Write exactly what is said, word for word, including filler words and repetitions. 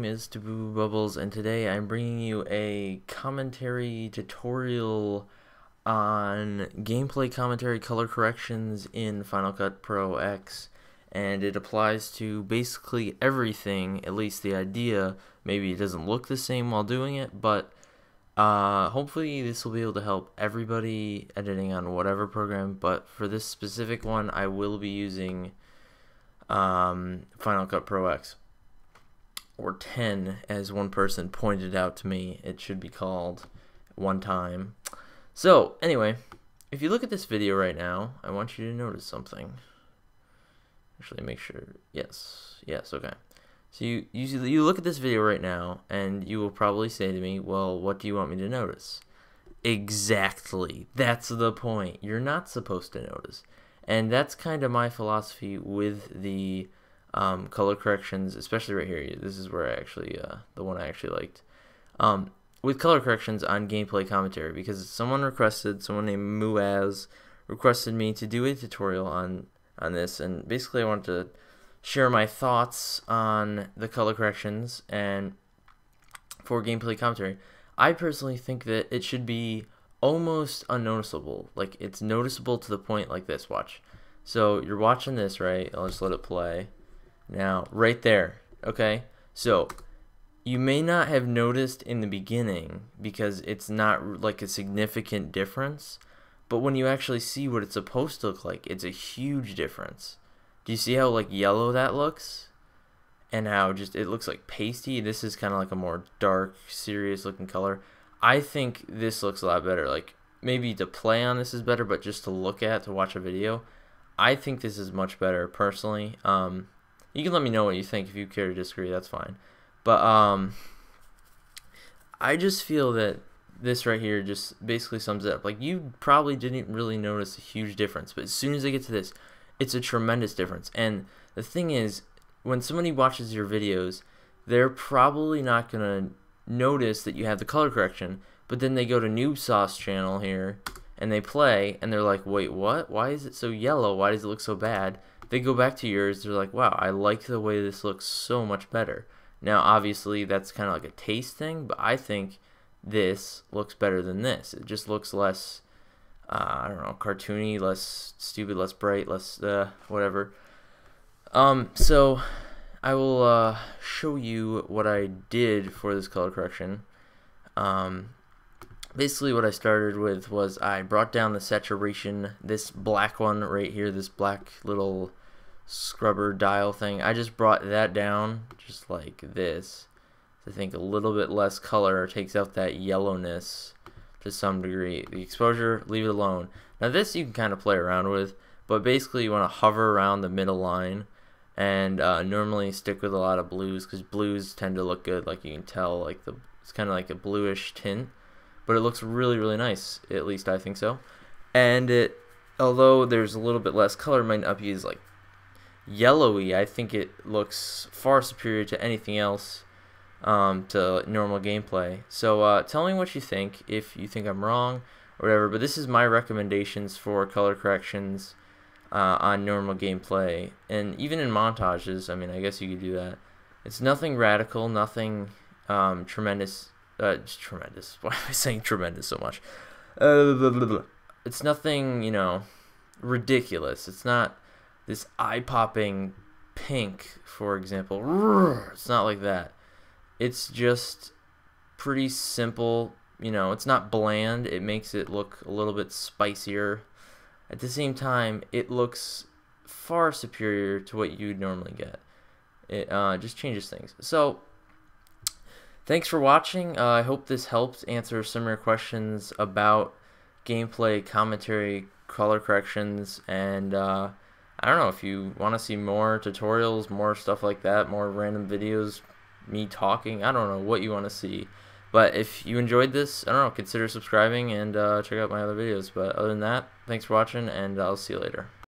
name is TabooBubbles, and today I'm bringing you a commentary tutorial on gameplay commentary color corrections in Final Cut Pro X, and it applies to basically everything, at least the idea. Maybe it doesn't look the same while doing it, but uh, hopefully this will be able to help everybody editing on whatever program, but for this specific one I will be using um, Final Cut Pro X. Or ten, as one person pointed out to me it should be called one time. So anyway, if you look at this video right now, I want you to notice something. Actually, make sure, yes, yes, okay. So you, you, you look at this video right now and you will probably say to me, well, what do you want me to notice? Exactly, that's the point. You're not supposed to notice. And that's kind of my philosophy with the Um, color corrections, especially right here. This is where I actually, uh, the one I actually liked. Um, with color corrections on gameplay commentary, because someone requested, someone named Muaz requested me to do a tutorial on, on this, and basically I wanted to share my thoughts on the color corrections and for gameplay commentary. I personally think that it should be almost unnoticeable. Like, it's noticeable to the point like this, watch. So you're watching this, right? I'll just let it play. Now, right there, okay? So, you may not have noticed in the beginning because it's not like a significant difference, but when you actually see what it's supposed to look like, it's a huge difference. Do you see how like yellow that looks? And how just it looks like pasty? This is kind of like a more dark, serious looking color. I think this looks a lot better. Like, maybe to play on this is better, but just to look at, to watch a video, I think this is much better personally. Um, You can let me know what you think. If you care to disagree, that's fine. But um, I just feel that this right here just basically sums it up. Like, you probably didn't really notice a huge difference, but as soon as I get to this, it's a tremendous difference. And the thing is, when somebody watches your videos, they're probably not going to notice that you have the color correction, but then they go to Noob Sauce channel here, and they play, and they're like, wait, what? Why is it so yellow? Why does it look so bad? They go back to yours, they're like, wow, I like the way this looks so much better. Now, obviously, that's kind of like a taste thing, but I think this looks better than this. It just looks less, uh, I don't know, cartoony, less stupid, less bright, less uh, whatever. Um, so, I will uh, show you what I did for this color correction. Um, basically, what I started with was I brought down the saturation, this black one right here, this black little scrubber dial thing. I just brought that down just like this. I think a little bit less color takes out that yellowness to some degree. The exposure, leave it alone. Now this you can kind of play around with, but basically you want to hover around the middle line and uh, normally stick with a lot of blues because blues tend to look good. Like, you can tell, like the it's kind of like a bluish tint, but it looks really, really nice. At least I think so. And it, although there's a little bit less color, might not be as like yellowy, I think it looks far superior to anything else, um, to normal gameplay. So uh, tell me what you think, if you think I'm wrong or whatever, but this is my recommendations for color corrections uh, on normal gameplay, and even in montages. I mean, I guess you could do that. It's nothing radical, nothing um, tremendous, uh, just tremendous, why am I saying tremendous so much? Uh, blah, blah, blah. It's nothing, you know, ridiculous. It's not this eye-popping pink, for example. It's not like that. It's just pretty simple. You know, it's not bland. It makes it look a little bit spicier. At the same time, it looks far superior to what you'd normally get. It uh, just changes things. So, thanks for watching. Uh, I hope this helped answer some of your questions about gameplay, commentary, color corrections, and uh, I don't know, if you want to see more tutorials, more stuff like that, more random videos, me talking, I don't know what you want to see. But if you enjoyed this, I don't know, consider subscribing and uh, check out my other videos. But other than that, thanks for watching, and I'll see you later.